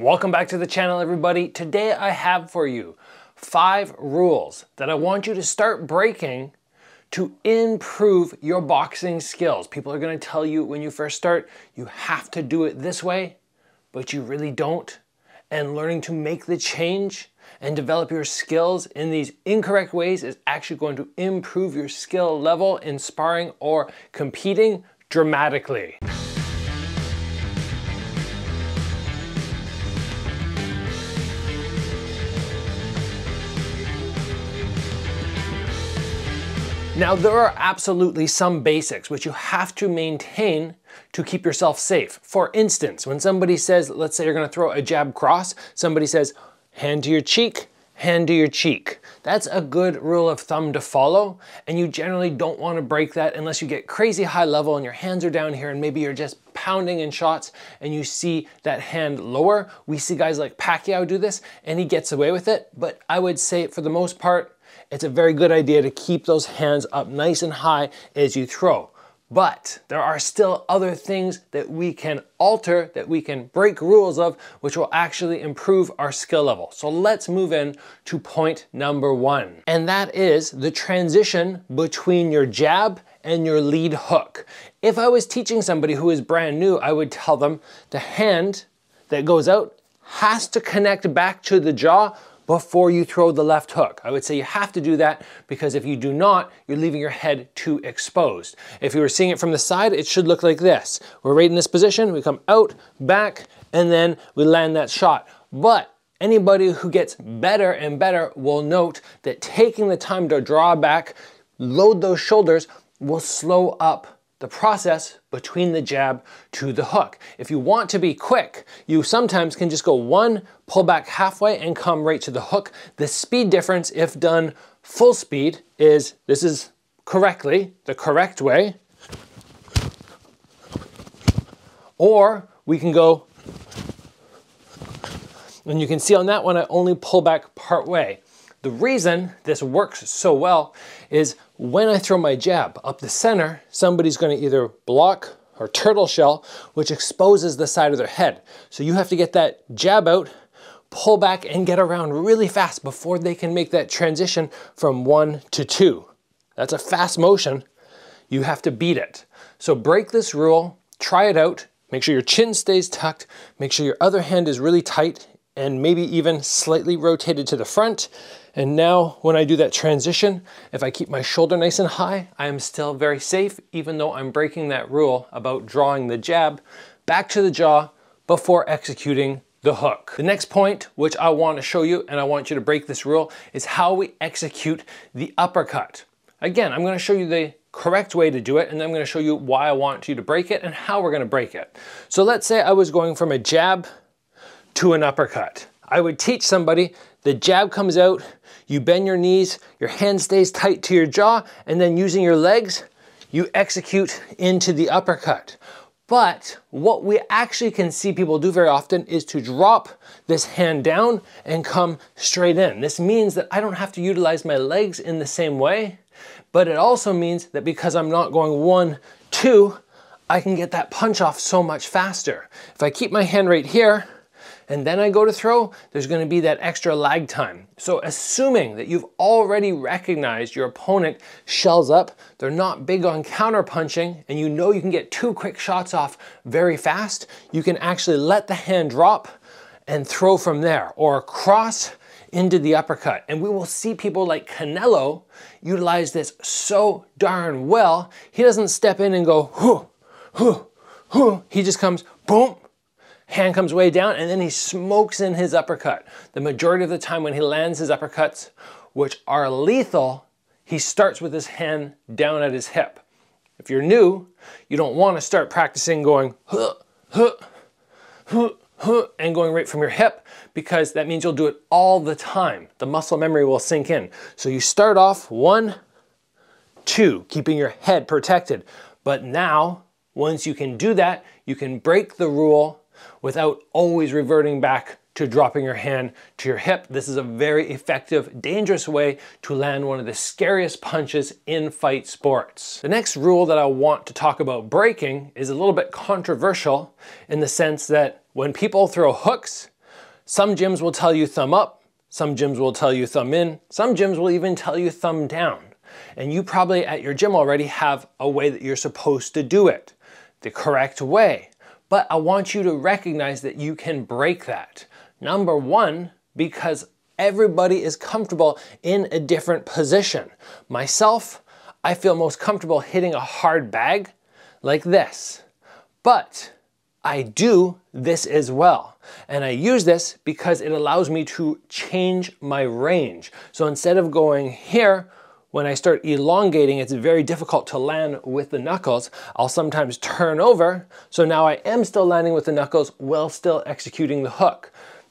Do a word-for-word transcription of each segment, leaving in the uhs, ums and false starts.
Welcome back to the channel, everybody. Today I have for you five rules that I want you to start breaking to improve your boxing skills. People are gonna tell you when you first start, you have to do it this way, but you really don't. And learning to make the change and develop your skills in these incorrect ways is actually going to improve your skill level in sparring or competing dramatically. Now, there are absolutely some basics which you have to maintain to keep yourself safe. For instance, when somebody says, let's say you're gonna throw a jab cross, somebody says, hand to your cheek, hand to your cheek. That's a good rule of thumb to follow, and you generally don't wanna break that unless you get crazy high level and your hands are down here and maybe you're just pounding in shots and you see that hand lower. We see guys like Pacquiao do this and he gets away with it, but I would say for the most part, it's a very good idea to keep those hands up nice and high as you throw. But there are still other things that we can alter, that we can break rules of, which will actually improve our skill level. So let's move in to point number one. And that is the transition between your jab and your lead hook. If I was teaching somebody who is brand new, I would tell them the hand that goes out has to connect back to the jaw before you throw the left hook. I would say you have to do that because if you do not, you're leaving your head too exposed. If you were seeing it from the side, it should look like this. We're right in this position, we come out, back, and then we land that shot. But anybody who gets better and better will note that taking the time to draw back, load those shoulders, will slow up the process between the jab to the hook. If you want to be quick, you sometimes can just go one, pull back halfway and come right to the hook. The speed difference, if done full speed, is this is correctly, the correct way. Or we can go, and you can see on that one, I only pull back part way. The reason this works so well is when I throw my jab up the center, somebody's gonna either block or turtle shell, which exposes the side of their head. So you have to get that jab out, pull back and get around really fast before they can make that transition from one to two. That's a fast motion. You have to beat it. So break this rule, try it out. Make sure your chin stays tucked. Make sure your other hand is really tight and maybe even slightly rotated to the front. And now when I do that transition, if I keep my shoulder nice and high, I am still very safe, even though I'm breaking that rule about drawing the jab back to the jaw before executing the hook. The next point, which I want to show you, and I want you to break this rule, is how we execute the uppercut. Again, I'm going to show you the correct way to do it, and then I'm going to show you why I want you to break it and how we're going to break it. So let's say I was going from a jab to an uppercut. I would teach somebody the jab comes out, you bend your knees, your hand stays tight to your jaw, and then using your legs, you execute into the uppercut. But what we actually can see people do very often is to drop this hand down and come straight in. This means that I don't have to utilize my legs in the same way, but it also means that because I'm not going one, two, I can get that punch off so much faster. If I keep my hand right here, and then I go to throw, there's gonna be that extra lag time. So assuming that you've already recognized your opponent shells up, they're not big on counter punching, and you know you can get two quick shots off very fast, you can actually let the hand drop and throw from there, or cross into the uppercut. And we will see people like Canelo utilize this so darn well. He doesn't step in and go, whoo, whoo, whoo. He just comes, boom, hand comes way down, and then he smokes in his uppercut. The majority of the time when he lands his uppercuts, which are lethal, he starts with his hand down at his hip. If you're new, you don't want to start practicing going huh, huh, huh, huh, and going right from your hip, because that means you'll do it all the time. The muscle memory will sink in. So you start off one, two, keeping your head protected. But now, once you can do that, you can break the rule without always reverting back to dropping your hand to your hip. This is a very effective, dangerous way to land one of the scariest punches in fight sports. The next rule that I want to talk about breaking is a little bit controversial in the sense that when people throw hooks, Some gyms will tell you thumb up, some gyms will tell you thumb in, some gyms will even tell you thumb down. And you probably at your gym already have a way that you're supposed to do it, the correct way. But I want you to recognize that you can break that. Number one, because everybody is comfortable in a different position. Myself, I feel most comfortable hitting a hard bag like this, but I do this as well. And I use this because it allows me to change my range. So instead of going here, when I start elongating, it's very difficult to land with the knuckles. I'll sometimes turn over, so now I am still landing with the knuckles while still executing the hook.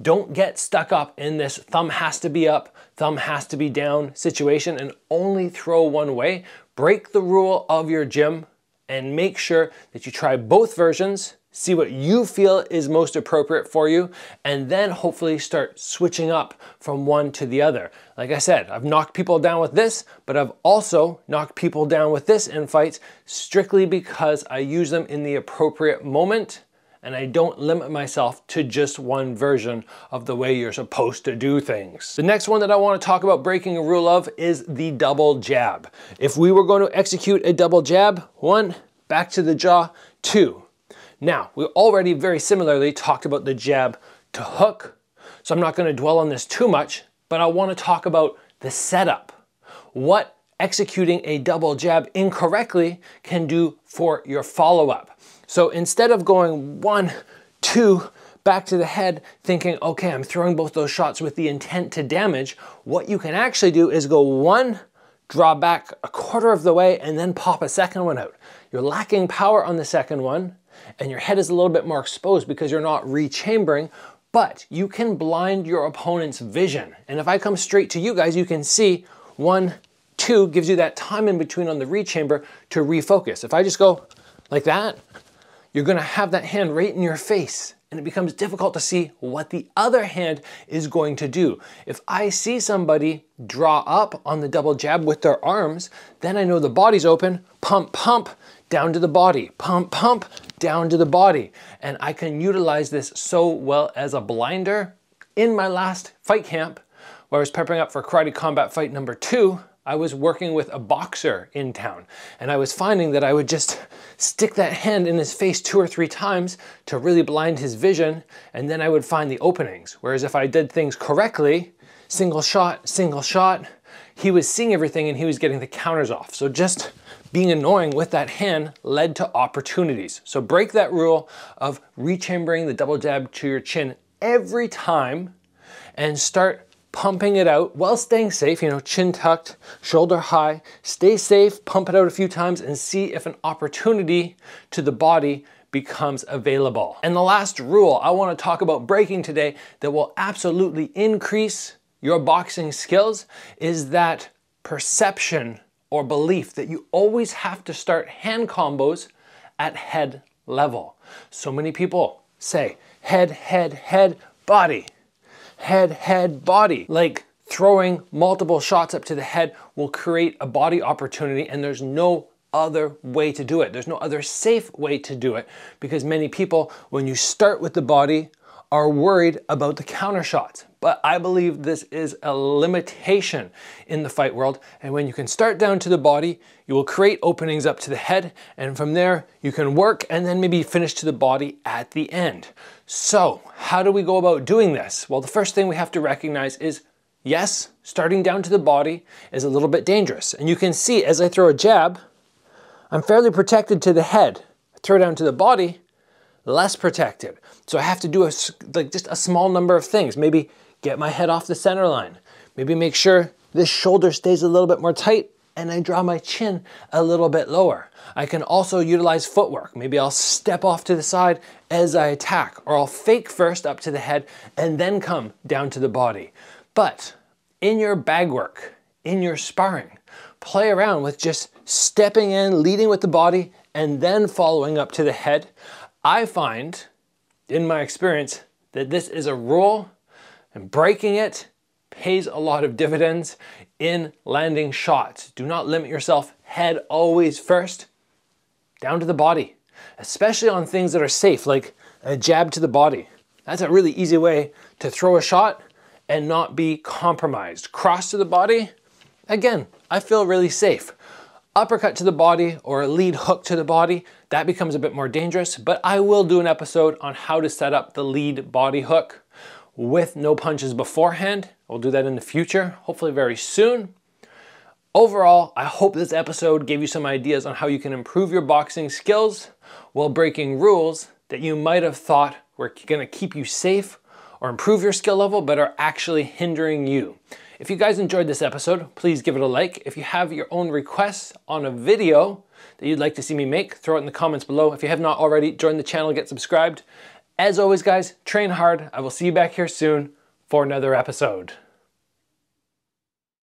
Don't get stuck up in this thumb has to be up, thumb has to be down situation and only throw one way. Break the rule of your gym and make sure that you try both versions, see what you feel is most appropriate for you, and then hopefully start switching up from one to the other. Like I said, I've knocked people down with this, but I've also knocked people down with this in fights strictly because I use them in the appropriate moment and I don't limit myself to just one version of the way you're supposed to do things. The next one that I want to talk about breaking a rule of is the double jab. If we were going to execute a double jab, one, back to the jaw, two. Now, we already very similarly talked about the jab to hook, so I'm not going to dwell on this too much, but I want to talk about the setup. What executing a double jab incorrectly can do for your follow-up. So instead of going one, two, back to the head, thinking, okay, I'm throwing both those shots with the intent to damage, what you can actually do is go one, draw back a quarter of the way, and then pop a second one out. You're lacking power on the second one, and your head is a little bit more exposed because you're not rechambering, but you can blind your opponent's vision. And if I come straight to you guys, you can see one, two, gives you that time in between on the rechamber to refocus. If I just go like that, you're gonna have that hand right in your face and it becomes difficult to see what the other hand is going to do. If I see somebody draw up on the double jab with their arms, then I know the body's open, pump, pump, down to the body, pump, pump, down to the body. And I can utilize this so well as a blinder. In my last fight camp, where I was prepping up for Karate Combat fight number two, I was working with a boxer in town and I was finding that I would just stick that hand in his face two or three times to really blind his vision, and then I would find the openings. Whereas if I did things correctly, single shot, single shot, he was seeing everything and he was getting the counters off. So just being annoying with that hand led to opportunities. So break that rule of rechambering the double jab to your chin every time and start pumping it out while staying safe, you know, chin tucked, shoulder high, stay safe, pump it out a few times and see if an opportunity to the body becomes available. And the last rule I want to talk about breaking today that will absolutely increase your boxing skills is that perception or belief that you always have to start hand combos at head level. So many people say head, head, head, body. Head, head, body. Like throwing multiple shots up to the head will create a body opportunity, and there's no other way to do it. There's no other safe way to do it, because many people, when you start with the body, are worried about the counter shots. But I believe this is a limitation in the fight world. And when you can start down to the body, you will create openings up to the head. And from there you can work and then maybe finish to the body at the end. So how do we go about doing this? Well, the first thing we have to recognize is, yes, starting down to the body is a little bit dangerous. And you can see as I throw a jab, I'm fairly protected to the head. I throw down to the body, less protected. So I have to do a, like just a small number of things. Maybe get my head off the center line. Maybe make sure this shoulder stays a little bit more tight and I draw my chin a little bit lower. I can also utilize footwork. Maybe I'll step off to the side as I attack, or I'll fake first up to the head and then come down to the body. But in your bag work, in your sparring, play around with just stepping in, leading with the body, and then following up to the head. I find, in my experience, that this is a rule, and breaking it pays a lot of dividends in landing shots. Do not limit yourself. Head always first, down to the body, especially on things that are safe, like a jab to the body. That's a really easy way to throw a shot and not be compromised. Cross to the body, again, I feel really safe. Uppercut to the body or a lead hook to the body, that becomes a bit more dangerous, but I will do an episode on how to set up the lead body hook with no punches beforehand. We'll do that in the future, hopefully very soon. Overall, I hope this episode gave you some ideas on how you can improve your boxing skills while breaking rules that you might have thought were gonna keep you safe or improve your skill level, but are actually hindering you. If you guys enjoyed this episode, please give it a like. If you have your own requests on a video that you'd like to see me make, throw it in the comments below. If you have not already, join the channel, get subscribed. As always, guys, train hard. I will see you back here soon for another episode.